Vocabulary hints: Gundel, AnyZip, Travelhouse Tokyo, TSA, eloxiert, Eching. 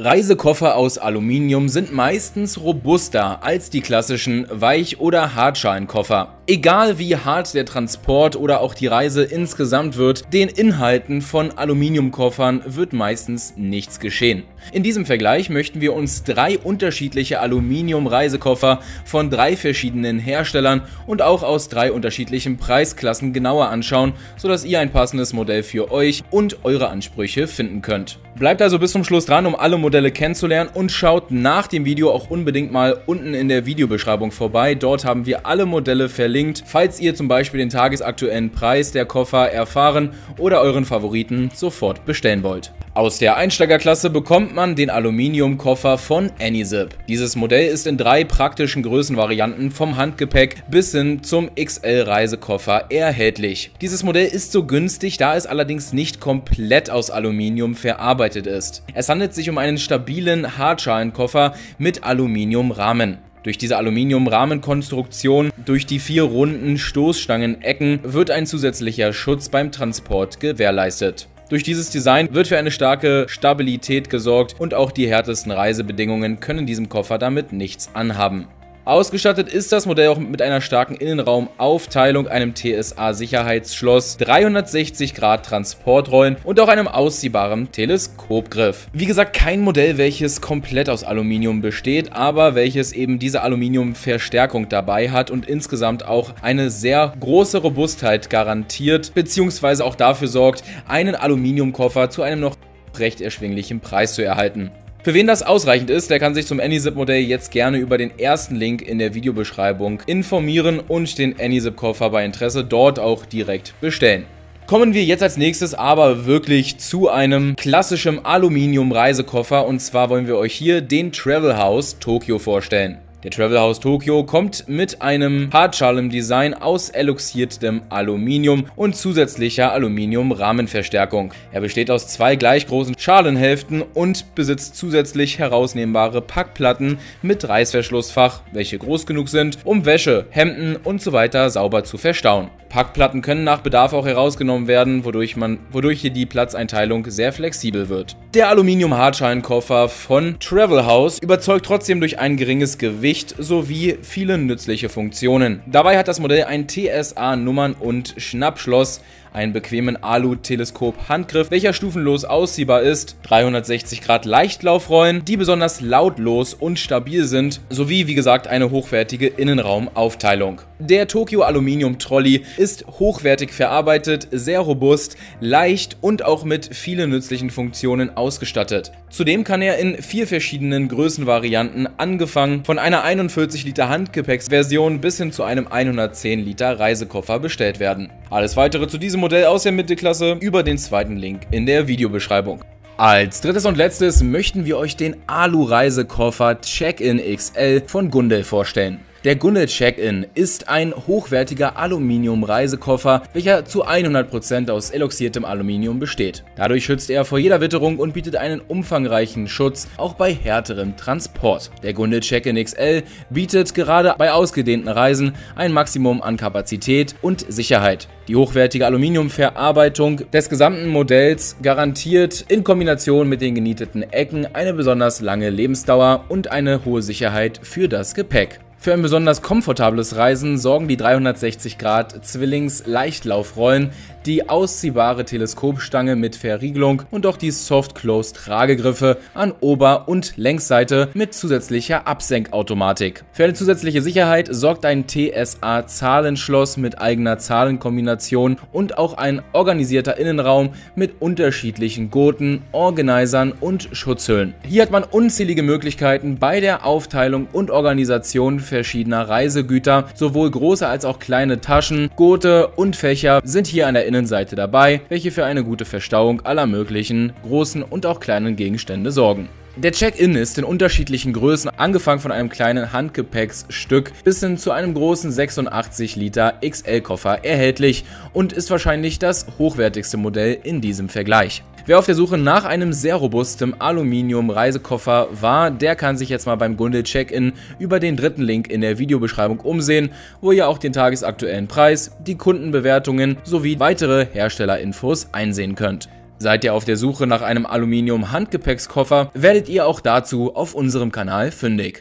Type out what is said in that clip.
Reisekoffer aus Aluminium sind meistens robuster als die klassischen Weich- oder Hartschalenkoffer. Egal wie hart der Transport oder auch die Reise insgesamt wird, den Inhalten von Aluminiumkoffern wird meistens nichts geschehen. In diesem Vergleich möchten wir uns drei unterschiedliche Aluminium-Reisekoffer von drei verschiedenen Herstellern und auch aus drei unterschiedlichen Preisklassen genauer anschauen, sodass ihr ein passendes Modell für euch und eure Ansprüche finden könnt. Bleibt also bis zum Schluss dran, um alle Modelle kennenzulernen, und schaut nach dem Video auch unbedingt mal unten in der Videobeschreibung vorbei. Dort haben wir alle Modelle verlinkt, falls ihr zum Beispiel den tagesaktuellen Preis der Koffer erfahren oder euren Favoriten sofort bestellen wollt. Aus der Einsteigerklasse bekommt man den Aluminiumkoffer von AnyZip. Dieses Modell ist in drei praktischen Größenvarianten vom Handgepäck bis hin zum XL-Reisekoffer erhältlich. Dieses Modell ist so günstig, da es allerdings nicht komplett aus Aluminium verarbeitet ist. Es handelt sich um einen stabilen Hartschalenkoffer mit Aluminiumrahmen. Durch diese Aluminiumrahmenkonstruktion, durch die vier runden Stoßstangenecken, wird ein zusätzlicher Schutz beim Transport gewährleistet. Durch dieses Design wird für eine starke Stabilität gesorgt und auch die härtesten Reisebedingungen können diesem Koffer damit nichts anhaben. Ausgestattet ist das Modell auch mit einer starken Innenraumaufteilung, einem TSA-Sicherheitsschloss, 360° Transportrollen und auch einem ausziehbaren Teleskopgriff. Wie gesagt, kein Modell, welches komplett aus Aluminium besteht, aber welches eben diese Aluminiumverstärkung dabei hat und insgesamt auch eine sehr große Robustheit garantiert, beziehungsweise auch dafür sorgt, einen Aluminiumkoffer zu einem noch recht erschwinglichen Preis zu erhalten. Für wen das ausreichend ist, der kann sich zum AnyZip-Modell jetzt gerne über den ersten Link in der Videobeschreibung informieren und den AnyZip-Koffer bei Interesse dort auch direkt bestellen. Kommen wir jetzt als nächstes aber wirklich zu einem klassischen Aluminium-Reisekoffer, und zwar wollen wir euch hier den Travelhouse Tokyo vorstellen. Der Travelhouse Tokyo kommt mit einem Hartschalen-Design aus eluxiertem Aluminium und zusätzlicher Aluminium-Rahmenverstärkung. Er besteht aus zwei gleich großen Schalenhälften und besitzt zusätzlich herausnehmbare Packplatten mit Reißverschlussfach, welche groß genug sind, um Wäsche, Hemden usw. sauber zu verstauen. Packplatten können nach Bedarf auch herausgenommen werden, wodurch hier die Platzeinteilung sehr flexibel wird. Der Aluminium-Hartschalenkoffer von Travelhouse überzeugt trotzdem durch ein geringes Gewicht sowie viele nützliche Funktionen. Dabei hat das Modell ein TSA-Nummern- und Schnappschloss, einen bequemen Alu-Teleskop-Handgriff, welcher stufenlos ausziehbar ist, 360° Leichtlaufrollen, die besonders lautlos und stabil sind, sowie, wie gesagt, eine hochwertige Innenraumaufteilung. Der Tokyo Aluminium Trolley ist hochwertig verarbeitet, sehr robust, leicht und auch mit vielen nützlichen Funktionen ausgestattet. Zudem kann er in vier verschiedenen Größenvarianten, angefangen von einer 41 Liter Handgepäcksversion bis hin zu einem 110 Liter Reisekoffer, bestellt werden. Alles weitere zu diesem Modell aus der Mittelklasse über den zweiten Link in der Videobeschreibung. Als drittes und letztes möchten wir euch den Alu-Reisekoffer Check-in XL von Gundel vorstellen. Der Gundel Check-in ist ein hochwertiger Aluminium-Reisekoffer, welcher zu 100% aus eloxiertem Aluminium besteht. Dadurch schützt er vor jeder Witterung und bietet einen umfangreichen Schutz, auch bei härterem Transport. Der Gundel Check-in XL bietet gerade bei ausgedehnten Reisen ein Maximum an Kapazität und Sicherheit. Die hochwertige Aluminiumverarbeitung des gesamten Modells garantiert in Kombination mit den genieteten Ecken eine besonders lange Lebensdauer und eine hohe Sicherheit für das Gepäck. Für ein besonders komfortables Reisen sorgen die 360° Zwillings-Leichtlaufrollen, die ausziehbare Teleskopstange mit Verriegelung und auch die Soft-Close-Tragegriffe an Ober- und Längsseite mit zusätzlicher Absenkautomatik. Für eine zusätzliche Sicherheit sorgt ein TSA-Zahlenschloss mit eigener Zahlenkombination und auch ein organisierter Innenraum mit unterschiedlichen Gurten, Organisern und Schutzhüllen. Hier hat man unzählige Möglichkeiten bei der Aufteilung und Organisation verschiedener Reisegüter. Sowohl große als auch kleine Taschen, Gurte und Fächer sind hier an der Innenseite dabei, welche für eine gute Verstauung aller möglichen großen und auch kleinen Gegenstände sorgen. Der Check-in ist in unterschiedlichen Größen, angefangen von einem kleinen Handgepäcksstück bis hin zu einem großen 86 Liter XL-Koffer erhältlich und ist wahrscheinlich das hochwertigste Modell in diesem Vergleich. Wer auf der Suche nach einem sehr robusten Aluminium-Reisekoffer war, der kann sich jetzt mal beim Gundel Check-in über den dritten Link in der Videobeschreibung umsehen, wo ihr auch den tagesaktuellen Preis, die Kundenbewertungen sowie weitere Herstellerinfos einsehen könnt. Seid ihr auf der Suche nach einem Aluminium-Handgepäckskoffer, werdet ihr auch dazu auf unserem Kanal fündig.